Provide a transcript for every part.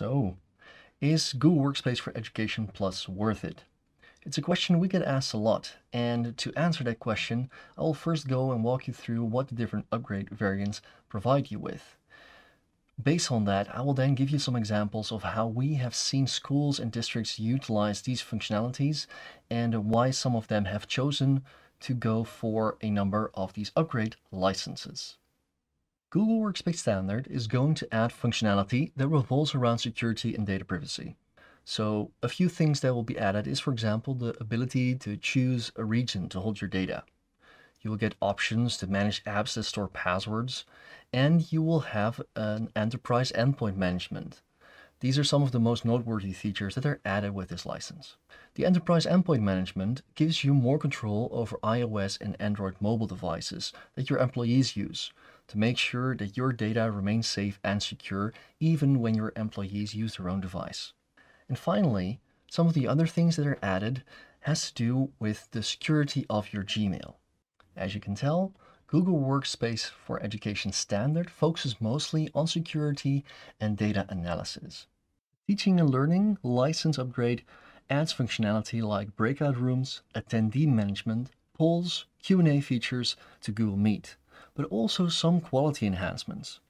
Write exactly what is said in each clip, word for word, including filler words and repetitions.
So, is Google Workspace for Education Plus worth it? It's a question we get asked a lot, and to answer that question, I will first go and walk you through what the different upgrade variants provide you with. Based on that, I will then give you some examples of how we have seen schools and districts utilize these functionalities and why some of them have chosen to go for a number of these upgrade licenses. Google Workspace Standard is going to add functionality that revolves around security and data privacy. So a few things that will be added is, for example, the ability to choose a region to hold your data. You will get options to manage apps that store passwords, and you will have an enterprise endpoint management. These are some of the most noteworthy features that are added with this license. The enterprise endpoint management gives you more control over iOS and Android mobile devices that your employees use to make sure that your data remains safe and secure even when your employees use their own device. And finally, some of the other things that are added has to do with the security of your Gmail. As you can tell, Google Workspace for Education Standard focuses mostly on security and data analysis. Teaching and Learning license upgrade adds functionality like breakout rooms, attendee management, polls, Q and A features to Google Meet, but also some quality enhancements.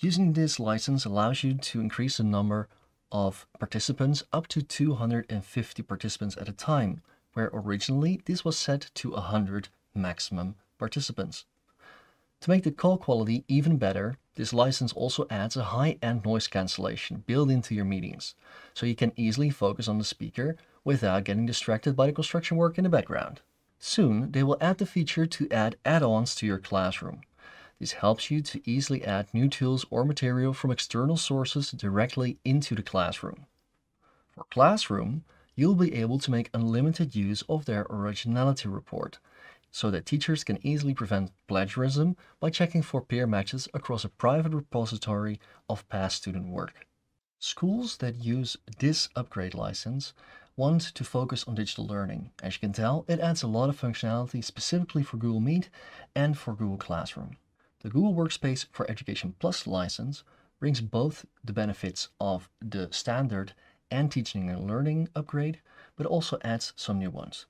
Using this license allows you to increase the number of participants up to two hundred fifty participants at a time, where originally this was set to one hundred maximum participants. To make the call quality even better, this license also adds a high-end noise cancellation built into your meetings, so you can easily focus on the speaker without getting distracted by the construction work in the background. Soon, they will add the feature to add add-ons to your classroom. This helps you to easily add new tools or material from external sources directly into the classroom. For Classroom, you'll be able to make unlimited use of their originality report, so that teachers can easily prevent plagiarism by checking for peer matches across a private repository of past student work. Schools that use this upgrade license want to focus on digital learning. As you can tell, it adds a lot of functionality specifically for Google Meet and for Google Classroom. The Google Workspace for Education Plus license brings both the benefits of the standard and teaching and learning upgrade, but also adds some new ones.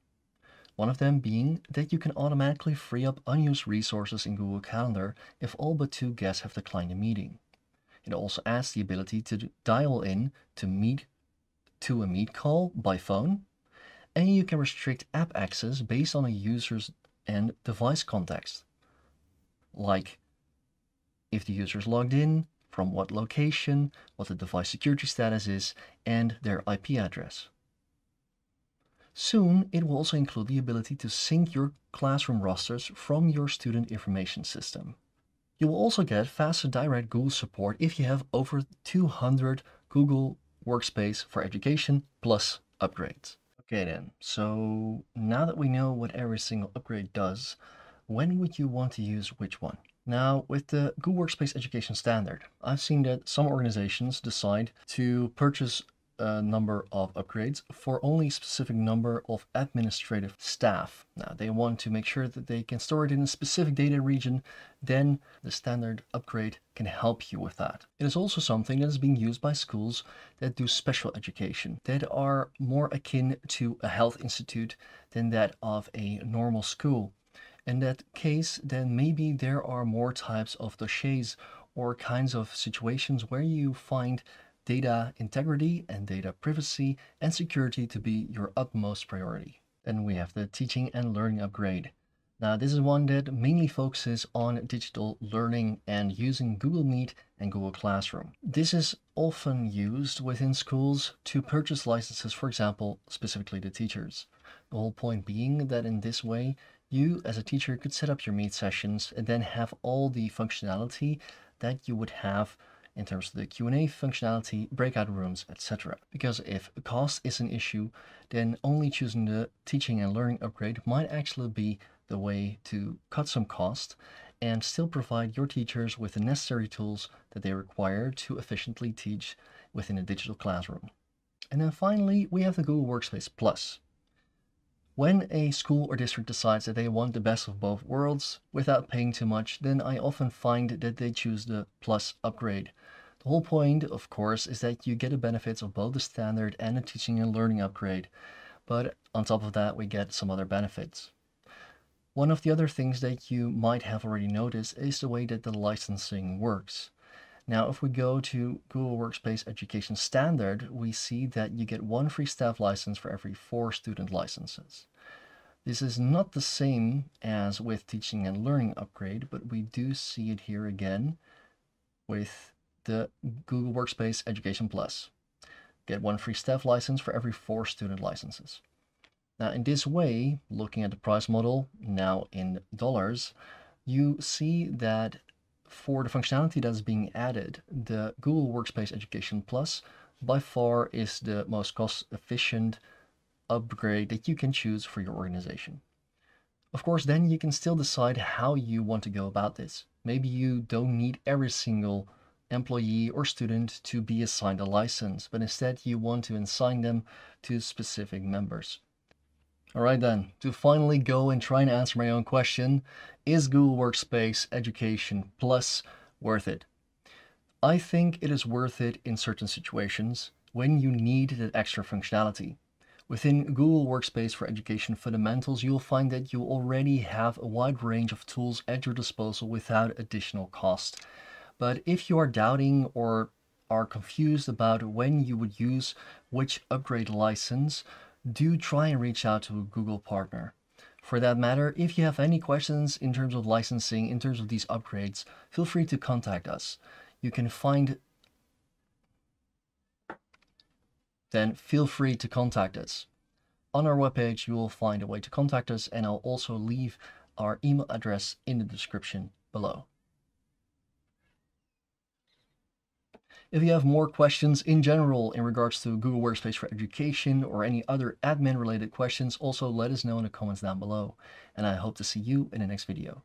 One of them being that you can automatically free up unused resources in Google Calendar if all but two guests have declined a meeting. It also adds the ability to dial in to meet to a meet call by phone, and you can restrict app access based on a user's and device context, like if the user is logged in, from what location, what the device security status is, and their I P address. Soon, it will also include the ability to sync your classroom rosters from your student information system. You will also get faster direct Google support if you have over two hundred Google Workspace for Education Plus upgrades. Okay then, so now that we know what every single upgrade does, when would you want to use which one? Now, with the Google Workspace Education Standard, I've seen that some organizations decide to purchase a number of upgrades for only a specific number of administrative staff. Now, they want to make sure that they can store it in a specific data region, then the standard upgrade can help you with that. It is also something that is being used by schools that do special education, that are more akin to a health institute than that of a normal school. In that case, then maybe there are more types of dossiers or kinds of situations where you find data integrity and data privacy and security to be your utmost priority. Then we have the teaching and learning upgrade. Now, this is one that mainly focuses on digital learning and using Google Meet and Google Classroom. This is often used within schools to purchase licenses, for example, specifically to teachers. The whole point being that in this way, you as a teacher could set up your Meet sessions and then have all the functionality that you would have in terms of the Q and A functionality, breakout rooms, et cetera. Because if cost is an issue, then only choosing the teaching and learning upgrade might actually be the way to cut some cost and still provide your teachers with the necessary tools that they require to efficiently teach within a digital classroom. And then finally, we have the Google Workspace Plus. When a school or district decides that they want the best of both worlds without paying too much, then I often find that they choose the Plus upgrade. The whole point, of course, is that you get the benefits of both the standard and the teaching and learning upgrade. But on top of that, we get some other benefits. One of the other things that you might have already noticed is the way that the licensing works. Now, if we go to Google Workspace Education Standard, we see that you get one free staff license for every four student licenses. This is not the same as with teaching and learning upgrade, but we do see it here again with the Google Workspace Education Plus. Get one free staff license for every four student licenses. Now, in this way, looking at the price model now in dollars, you see that for the functionality that's being added, the Google Workspace Education Plus by far is the most cost-efficient upgrade that you can choose for your organization. Of course, then you can still decide how you want to go about this. Maybe you don't need every single employee or student to be assigned a license, but instead you want to assign them to specific members. All right then, to finally go and try and answer my own question, is Google Workspace Education Plus worth it? I think it is worth it in certain situations when you need that extra functionality. Within Google Workspace for Education Fundamentals, you'll find that you already have a wide range of tools at your disposal without additional cost. But if you are doubting or are confused about when you would use which upgrade license, do try and reach out to a Google partner. For that matter, if you have any questions in terms of licensing, in terms of these upgrades, feel free to contact us. You can find... Then feel free to contact us. On our webpage, you will find a way to contact us, and I'll also leave our email address in the description below. If you have more questions in general in regards to Google Workspace for Education or any other admin related questions, also let us know in the comments down below. And I hope to see you in the next video.